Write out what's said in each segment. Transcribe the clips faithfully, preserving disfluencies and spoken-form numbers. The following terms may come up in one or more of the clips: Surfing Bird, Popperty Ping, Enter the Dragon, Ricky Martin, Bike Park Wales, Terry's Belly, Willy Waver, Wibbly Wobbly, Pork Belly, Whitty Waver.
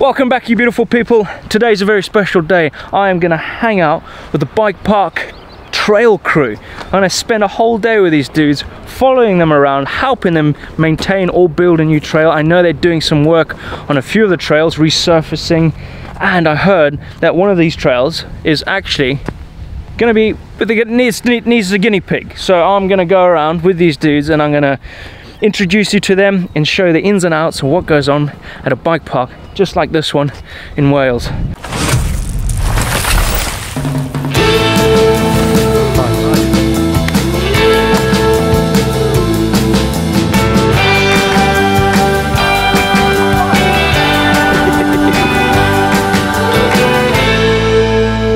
Welcome back, you beautiful people. Today's a very special day. I am gonna hang out with the Bike Park Trail crew. I'm gonna spend a whole day with these dudes, following them around, helping them maintain or build a new trail. I know they're doing some work on a few of the trails, resurfacing, and I heard that one of these trails is actually gonna be, but it needs, needs a guinea pig. So I'm gonna go around with these dudes and I'm gonna introduce you to them and show the ins and outs of what goes on at a bike park just like this one in Wales. Time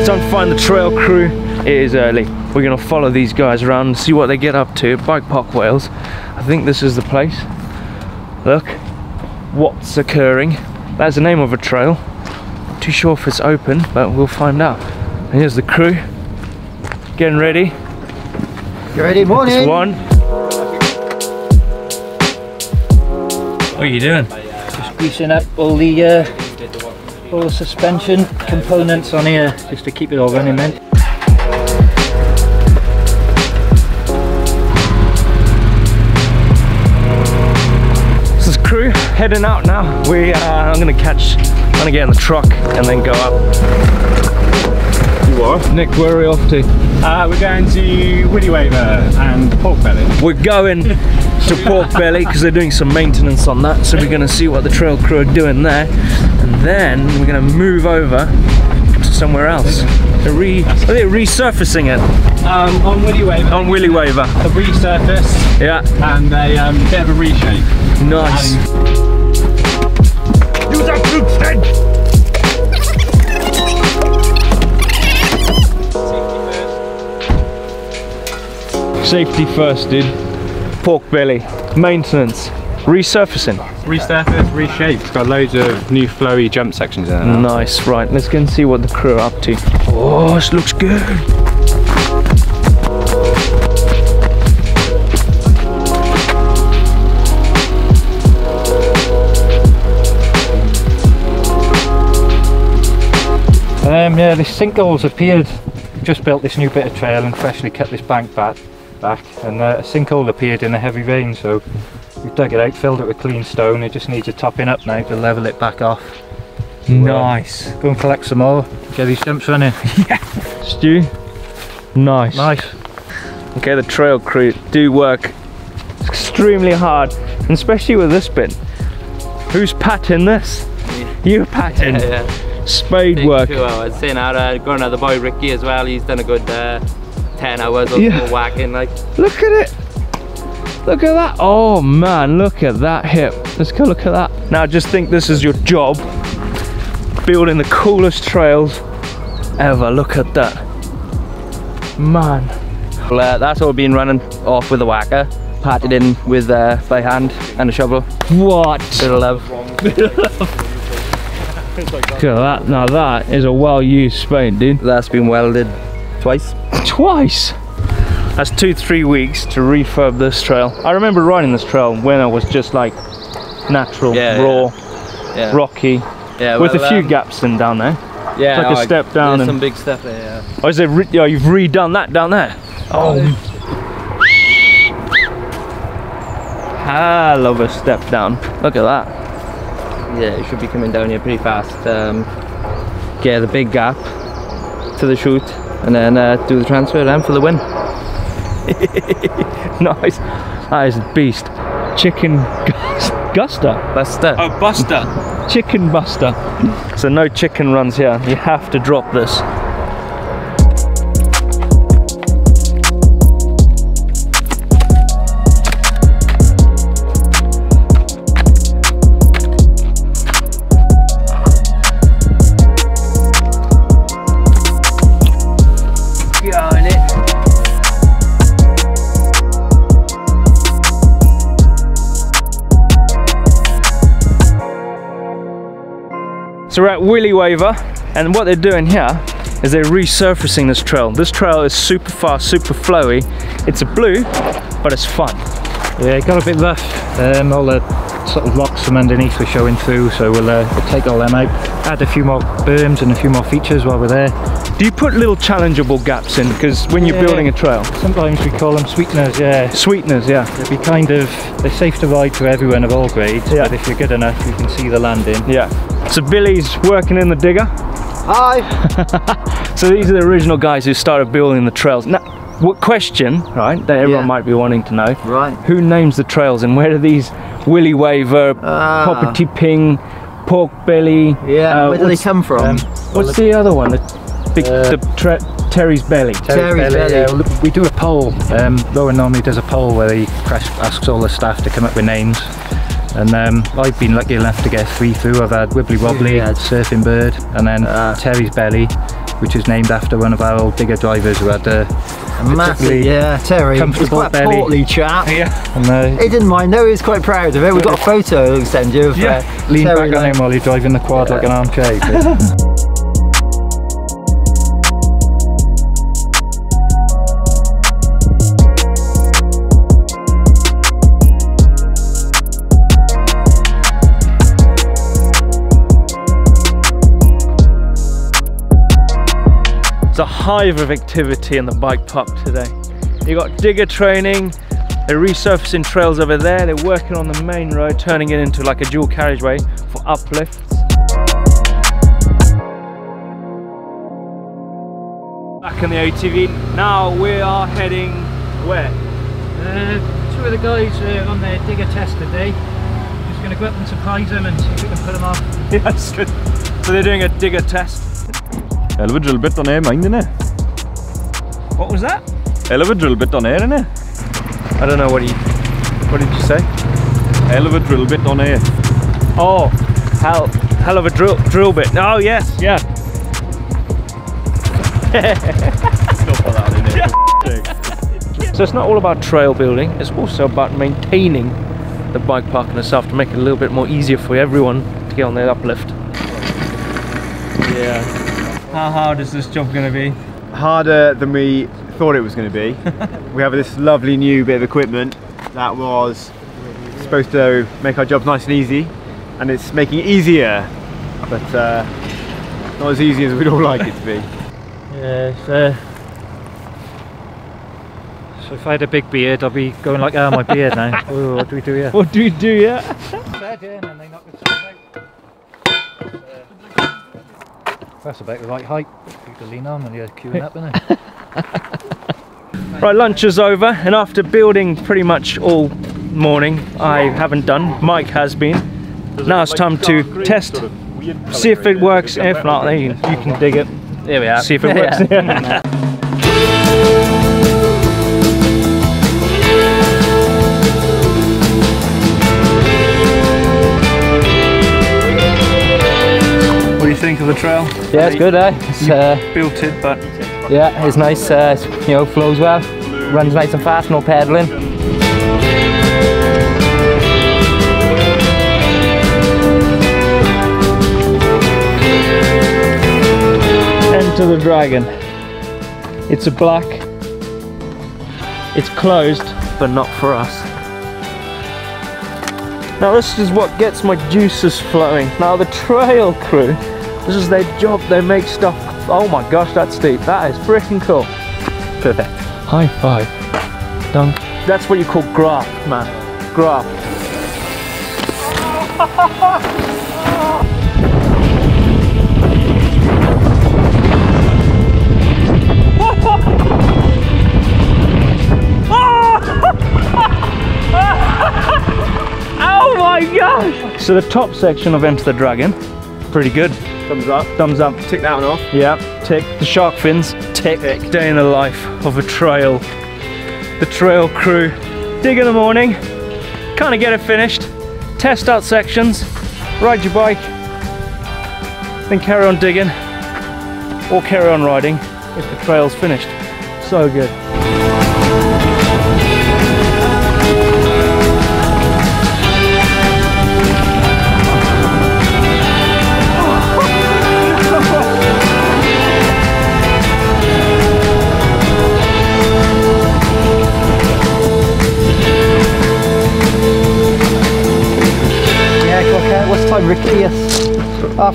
to find the trail crew. It is early. We're gonna follow these guys around and see what they get up to at Bike Park Wales. I think this is the place. Look, what's occurring? That's the name of a trail. Not too sure if it's open, but we'll find out. And here's the crew getting ready. You ready? Morning. It's one. What are you doing? Just greasing up all the uh, all the suspension components on here, just to keep it all running, man. This is crew heading out now. We, uh, I'm gonna catch, I'm gonna get in the truck and then go up. You are? Nick, where are we off to? Uh, we're going to Whitty Waver and Pork Belly. We're going to Pork Belly because they're doing some maintenance on that, so we're going to see what the trail crew are doing there, and then we're going to move over to somewhere else. They're re are they resurfacing it? Um, on Willy Waver. On Willy Waver. A resurface. Yeah. And a um, bit of a reshape. Nice. And use that fruit stand! Safety first, dude. Pork Belly, maintenance, resurfacing. Resurface, reshape. It's got loads of new flowy jump sections in it. Nice, right. Let's go and see what the crew are up to. Oh, this looks good. Um, yeah, the sinkholes appeared. Just built this new bit of trail and freshly cut this bank back. back and uh, a sinkhole appeared in a heavy rain, so we've dug it out, filled it with clean stone. It just needs a topping up now to level it back off. Nice. Go and collect some more, get these jumps running. Yeah. Stu, nice. Nice. Okay, the trail crew do work extremely hard, and especially with this bit. Who's patting this? Yeah. You're patting. Yeah, yeah. Spade work. Two hours. Seeing how uh, grown out the boy Ricky as well, he's done a good uh, ten hours of yeah. whacking, like. Look at it! Look at that! Oh man, look at that hip. Let's go look at that. Now just think, this is your job. Building the coolest trails ever. Look at that. Man. Well, uh, that's all been running off with a whacker. Patted in with uh, by hand and a shovel. What? Bit of love. Bit of love. Look at that. Now that is a well-used spade, dude. That's been welded twice. Twice? That's two, three weeks to refurb this trail. I remember riding this trail when it was just like natural, yeah, raw, yeah. Yeah. rocky, yeah, well, with a few um, gaps in down there. Yeah, it's like no, a step down. There's some big stuff there, yeah. Oh, is there re oh, you've redone that down there? Oh. I love a step down. Look at that. Yeah, it should be coming down here pretty fast. Um, get the big gap to the chute, and then uh, do the transfer then for the win. Nice. That is a beast. Chicken Guster. Buster. Oh, Buster. Chicken Buster. So no chicken runs here. You have to drop this. So we're at Willy Waver, and what they're doing here is they're resurfacing this trail. This trail is super fast, super flowy. It's a blue, but it's fun. Yeah, it got a bit rough. Um, all the sort of rocks from underneath were showing through, so we'll, uh, we'll take all them out, add a few more berms and a few more features while we're there. Do you put little challengeable gaps in, because when you're yeah, building a trail? Sometimes we call them sweeteners, yeah. Sweeteners, yeah. They'd be kind of, they're safe to ride for everyone of all grades, yeah. But if you're good enough you can see the landing. Yeah. So Billy's working in the digger. Hi! So these are the original guys who started building the trails. Now, what question, right, that everyone yeah. might be wanting to know. Right. Who names the trails and where do these Willy Waver, ah. Popperty Ping, Pork Belly... Yeah, uh, where do they come from? Um, what's the other one? The, Uh, the Terry's Belly. Terry's, Terry's Belly. Belly. Yeah, we do a poll. Um, Rowan normally does a poll where he asks all the staff to come up with names. And um, I've been lucky enough to get three through. I've had Wibbly Wobbly, yeah. Surfing Bird, and then uh, Terry's Belly, which is named after one of our old digger drivers who had a massive, yeah, Terry. Comfortable quite belly. Portly chap. Yeah. And, uh, he didn't mind. No, he was quite proud of it. We've got a photo I'll send you. Of, yeah. Uh, Lean Terry back on him while you're driving the quad yeah. like an armchair. A hive of activity in the bike park today. You've got digger training, they're resurfacing trails over there, they're working on the main road, turning it into like a dual carriageway for uplifts. Back on the A T V, now we are heading where? Uh, two of the guys uh, on their digger test today. I'm just going to go up and surprise them and see if we can put them off. Yeah, that's good. So they're doing a digger test. Elva drill bit on air, mind innit? What was that? Elva drill bit on air, innit? I don't know what he. What did you say? Elva drill bit on air. Oh, hell, hell of a drill drill bit. Oh yes, yeah. Stop all that, innit? So it's not all about trail building. It's also about maintaining the bike park in itself to make it a little bit more easier for everyone to get on their uplift. Yeah. How hard is this job going to be? Harder than we thought it was going to be. We have this lovely new bit of equipment that was supposed to make our jobs nice and easy, and it's making it easier, but uh, not as easy as we'd all like it to be. Yeah, so, so if I had a big beard, I'd be going like, oh, my beard now. Ooh, what do we do here? What do we do here? That's about the right height. You can lean on and you're queuing up, isn't it? Right, lunch is over, and after building pretty much all morning, I haven't done, Mike has been. Now it's time to test, see if it works. If not, then you can dig it. Here we are. See if it works. Yeah. Think of the trail? Yeah, it's good, eh? It's uh, built it, but yeah, it's nice. Uh, you know, flows well, runs nice and fast, no pedalling. Enter the Dragon. It's a black. It's closed, but not for us. Now this is what gets my juices flowing. Now the trail crew. This is their job, they make stuff. Oh my gosh, that's steep. That is freaking cool. Perfect. High five. Dunk. That's what you call graft, man. Graft. Oh my gosh! So the top section of Enter the Dragon, pretty good. Thumbs up. Thumbs up. Tick that one off. Yeah, tick. The shark fins, tick. tick. Day in the life of a trail. The trail crew. Dig in the morning, kind of get it finished, test out sections, ride your bike, then carry on digging, or carry on riding if the trail's finished. So good.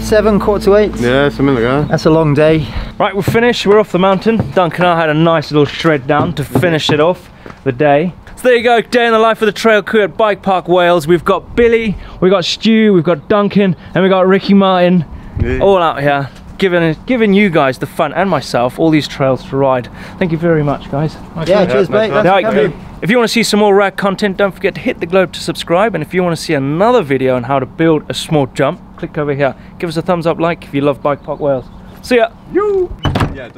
seven, quarter to eight. Yeah, something like that. That's a long day. Right, we're finished. We're off the mountain. Duncan and I had a nice little shred down to finish it off the day. So there you go, day in the life of the trail crew at Bike Park Wales. We've got Billy, we've got Stu, we've got Duncan, and we've got Ricky Martin, yeah. All out here, giving giving you guys, the fun, and myself, all these trails to ride. Thank you very much, guys. Nice yeah, cheers, mate. Nice. If you want to see some more rad content, don't forget to hit the globe to subscribe. And if you want to see another video on how to build a small jump, click over here. Give us a thumbs up, like if you love Bike Park Wales. See ya. You. Yeah.